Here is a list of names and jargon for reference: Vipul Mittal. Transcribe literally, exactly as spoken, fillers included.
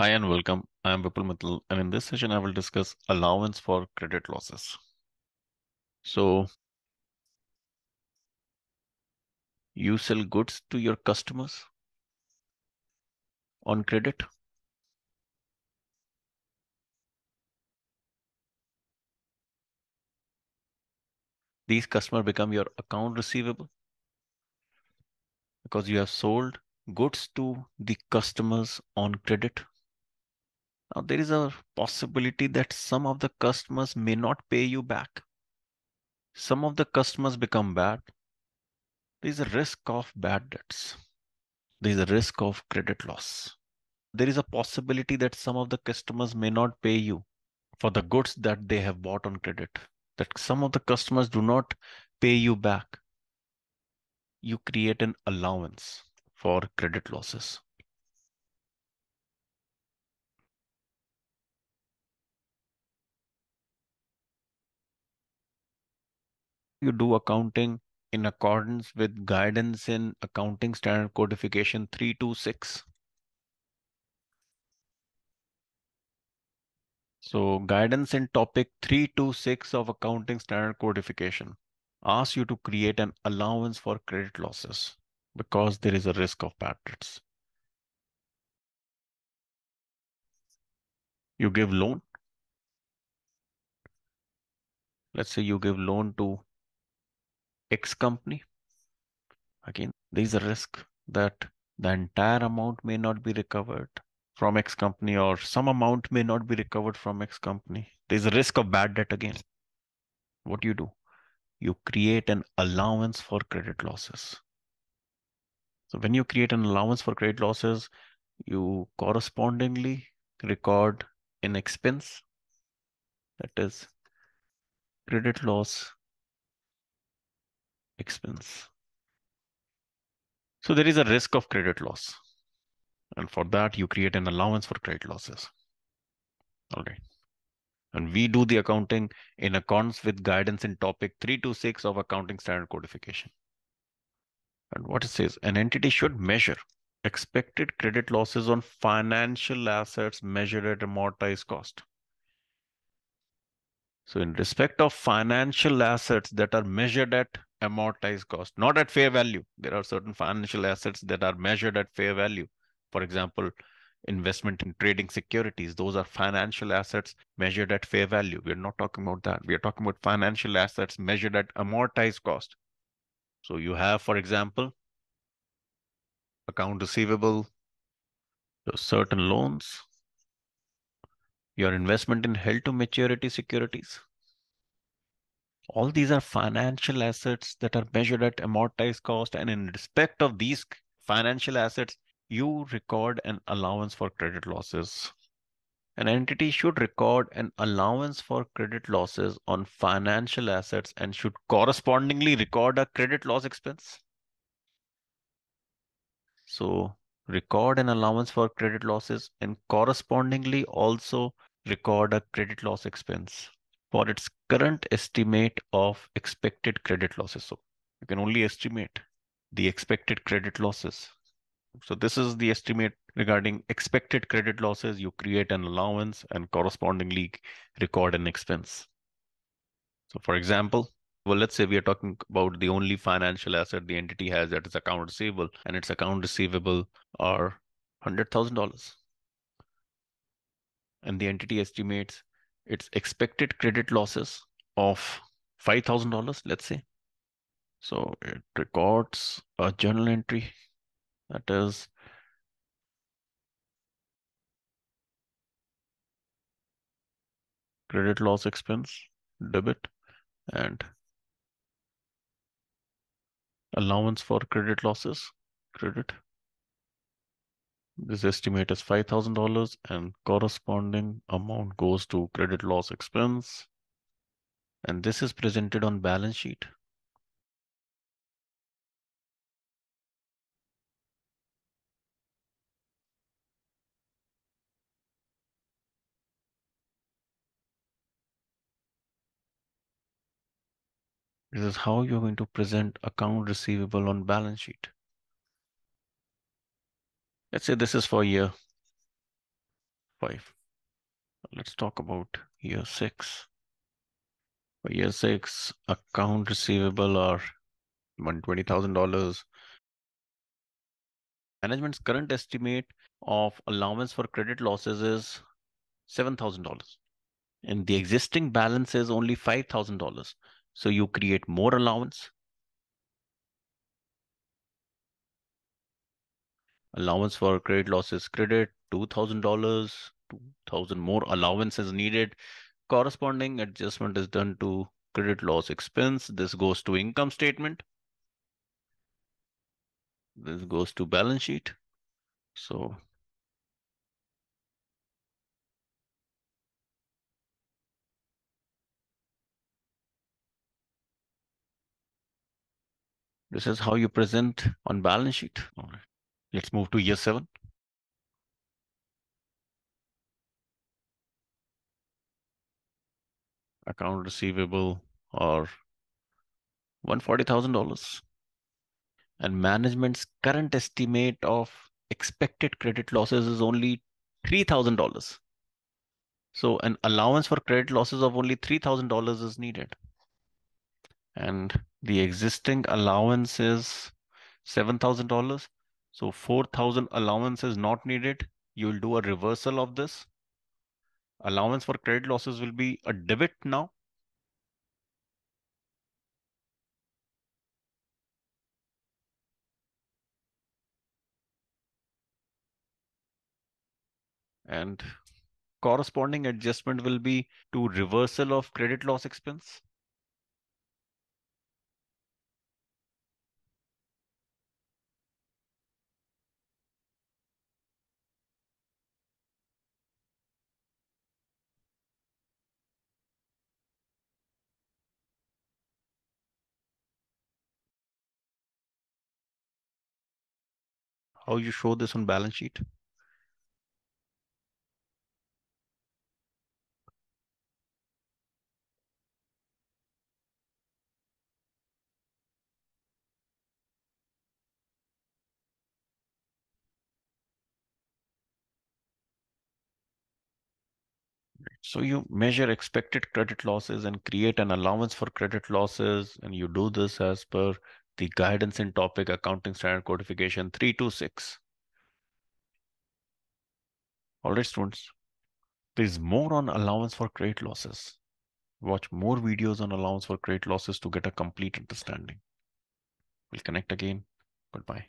Hi and welcome. I am Vipul Mittal, and in this session, I will discuss allowance for credit losses. So, you sell goods to your customers on credit. These customers become your account receivable because you have sold goods to the customers on credit. Now, there is a possibility that some of the customers may not pay you back. Some of the customers become bad. There is a risk of bad debts. There is a risk of credit loss. There is a possibility that some of the customers may not pay you for the goods that they have bought on credit. That some of the customers do not pay you back. You create an allowance for credit losses. You do accounting in accordance with guidance in Accounting Standard Codification three two six. So guidance in topic three two six of Accounting Standard Codification asks you to create an allowance for credit losses because there is a risk of bad debts. You give loan. Let's say you give loan to X company. Again, there is a risk that the entire amount may not be recovered from X company, or some amount may not be recovered from X company. There is a risk of bad debt again. What do you do? You create an allowance for credit losses. So when you create an allowance for credit losses, you correspondingly record an expense, that is credit loss expense. So there is a risk of credit loss, and for that you create an allowance for credit losses. All right. And we do the accounting in accordance with guidance in topic three two six of Accounting Standard Codification. And what it says, an entity should measure expected credit losses on financial assets measured at amortized cost. So in respect of financial assets that are measured at amortized cost, not at fair value. There are certain financial assets that are measured at fair value. For example, investment in trading securities. Those are financial assets measured at fair value. We're not talking about that. We're talking about financial assets measured at amortized cost. So you have, for example, account receivable, certain loans, your investment in held to maturity securities. All these are financial assets that are measured at amortized cost, and in respect of these financial assets, you record an allowance for credit losses. An entity should record an allowance for credit losses on financial assets and should correspondingly record a credit loss expense. So record an allowance for credit losses and correspondingly also record a credit loss expense for its current estimate of expected credit losses. So you can only estimate the expected credit losses. So this is the estimate regarding expected credit losses. You create an allowance and correspondingly record an expense. So for example, well, let's say we are talking about the only financial asset the entity has, that is account receivable, and its account receivable are one hundred thousand dollars. And the entity estimates its expected credit losses of five thousand dollars, let's say. So it records a journal entry, that is credit loss expense, debit, and allowance for credit losses, credit. This estimate is five thousand dollars and corresponding amount goes to credit loss expense. And this is presented on balance sheet. This is how you're going to present account receivable on balance sheet. Let's say this is for year five. Let's talk about year six. For year six, account receivable are one hundred twenty thousand dollars. Management's current estimate of allowance for credit losses is seven thousand dollars. And the existing balance is only five thousand dollars. So you create more allowance. Allowance for credit losses credit, two thousand dollars. two thousand more allowance is needed. Corresponding adjustment is done to credit loss expense. This goes to income statement. This goes to balance sheet. So this is how you present on balance sheet. All right. Let's move to year seven. Account receivable are one hundred forty thousand dollars. And management's current estimate of expected credit losses is only three thousand dollars. So an allowance for credit losses of only three thousand dollars is needed. And the existing allowance is seven thousand dollars. So four thousand allowance is not needed. You will do a reversal of this. Allowance for credit losses will be a debit now. And corresponding adjustment will be to reversal of credit loss expense. How you show this on balance sheet? So you measure expected credit losses and create an allowance for credit losses, and you do this as per the guidance in topic accounting standard codification three two six. All right, students, there's more on allowance for credit losses. Watch more videos on allowance for credit losses to get a complete understanding. We'll connect again. Goodbye.